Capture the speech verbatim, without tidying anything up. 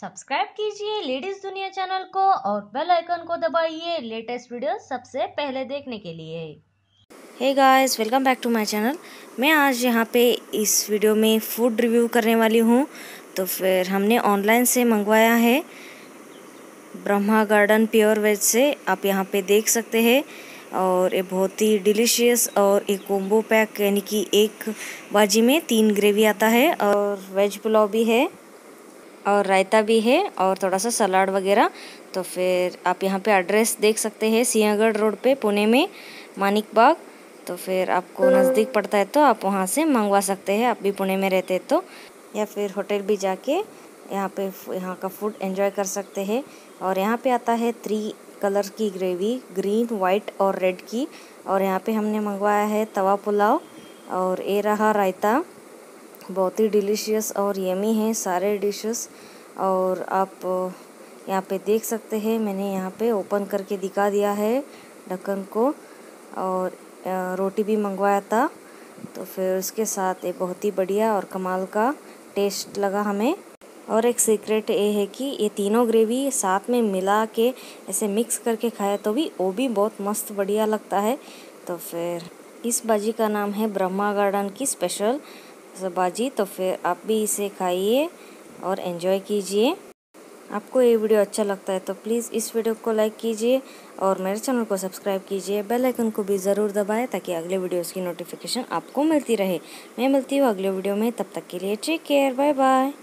Subscribe कीजिए ladies दुनिया channel को और बेल आइकन को दबाइए लेटेस्ट वीडियो सबसे पहले देखने के लिए। Hey guys, welcome back to my channel. मैं आज यहाँ पे इस वीडियो में फूड रिव्यू करने वाली हूँ। तो फिर हमने ऑनलाइन से मंगवाया है ब्रह्मा गार्डन प्योर वेज से, आप यहाँ पे देख सकते हैं। और ये बहुत ही डिलीशियस और एक कोम्बो पैक यानी कि एक भाजी में तीन ग्रेवी आता है और वेज पुलाव भी है और रायता भी है और थोड़ा सा सलाद वगैरह। तो फिर आप यहाँ पे एड्रेस देख सकते हैं, सिंहगढ़ रोड पे पुणे में मानिक बाग। तो फिर आपको नज़दीक पड़ता है तो आप वहाँ से मंगवा सकते हैं, आप भी पुणे में रहते हैं तो, या फिर होटल भी जाके यहाँ पे यहाँ का फूड एंजॉय कर सकते हैं। और यहाँ पे आता है थ्री कलर की ग्रेवी, ग्रीन, वाइट और रेड की। और यहाँ पर हमने मंगवाया है तवा पुलाव और ये रहा रायता। बहुत ही डिलीशियस और यमी है सारे डिशेस। और आप यहाँ पे देख सकते हैं, मैंने यहाँ पे ओपन करके दिखा दिया है ढक्कन को। और रोटी भी मंगवाया था, तो फिर उसके साथ ये बहुत ही बढ़िया और कमाल का टेस्ट लगा हमें। और एक सीक्रेट ये है कि ये तीनों ग्रेवी साथ में मिला के ऐसे मिक्स करके खाए तो भी वो भी बहुत मस्त बढ़िया लगता है। तो फिर इस भाजी का नाम है ब्रह्मा गार्डन की स्पेशल भाजी। तो फिर आप भी इसे खाइए और एंजॉय कीजिए। आपको ये वीडियो अच्छा लगता है तो प्लीज़ इस वीडियो को लाइक कीजिए और मेरे चैनल को सब्सक्राइब कीजिए। बेल आइकन को भी ज़रूर दबाएं ताकि अगले वीडियोस की नोटिफिकेशन आपको मिलती रहे। मैं मिलती हूँ अगले वीडियो में, तब तक के लिए टेक केयर, बाय बाय।